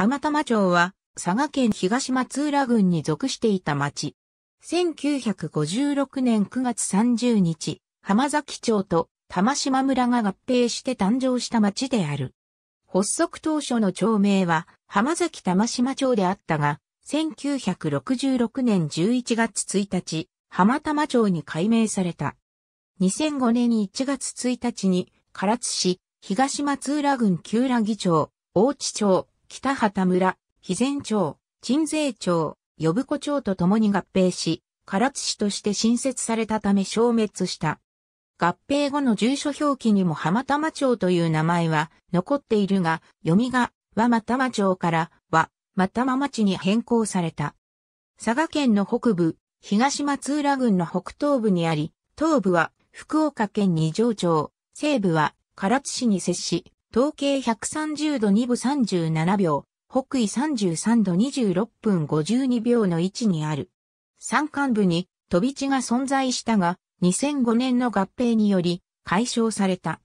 浜玉町は佐賀県東松浦郡に属していた町。1956年9月30日、浜崎町と玉島村が合併して誕生した町である。発足当初の町名は浜崎玉島町であったが、1966年11月1日、浜玉町に改名された。2005年1月1日に唐津市、東松浦郡久良木町、大地町、北畑村、肥前町、鎮西町、呼子町と共に合併し、唐津市として新設されたため消滅した。合併後の住所表記にも浜玉町という名前は残っているが、読みが和またま町から和またま町に変更された。佐賀県の北部、東松浦郡の北東部にあり、東部は福岡県二条町、西部は唐津市に接し、東経130度2分37秒、北緯33度26分52秒の位置にある。山間部に飛び地が存在したが、2005年の合併により解消された。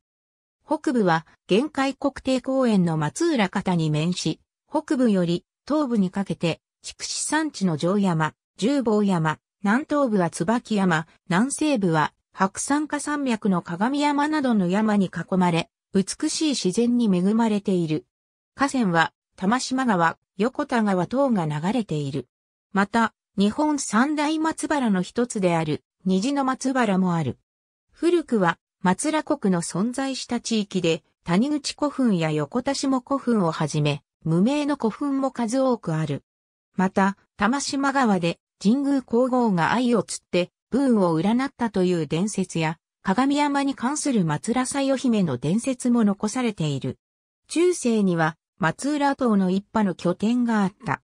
北部は玄海国定公園の松浦方に面し、北部より東部にかけて筑紫山地の城山、十坊山、南東部は椿山、南西部は白山下山脈の鏡山などの山に囲まれ、美しい自然に恵まれている。河川は玉島川、横田川等が流れている。また、日本三大松原の一つである。虹の松原もある。古くは松浦国の存在した地域で谷口古墳や横田下古墳をはじめ無名の古墳も数多くある。また、玉島川で神宮皇后が鮎を釣って運を占ったという伝説や鏡山に関する松浦佐代姫の伝説も残されている。中世には松浦島の一派の拠点があった。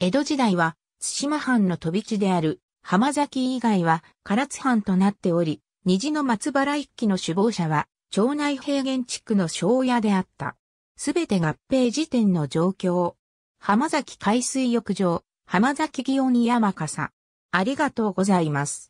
江戸時代は対馬藩の飛び地である。浜崎以外は唐津藩となっており、虹の松原一揆の首謀者は、町内平原地区の庄屋であった。すべて合併時点の状況。浜崎海水浴場、浜崎祇園山笠。ありがとうございます。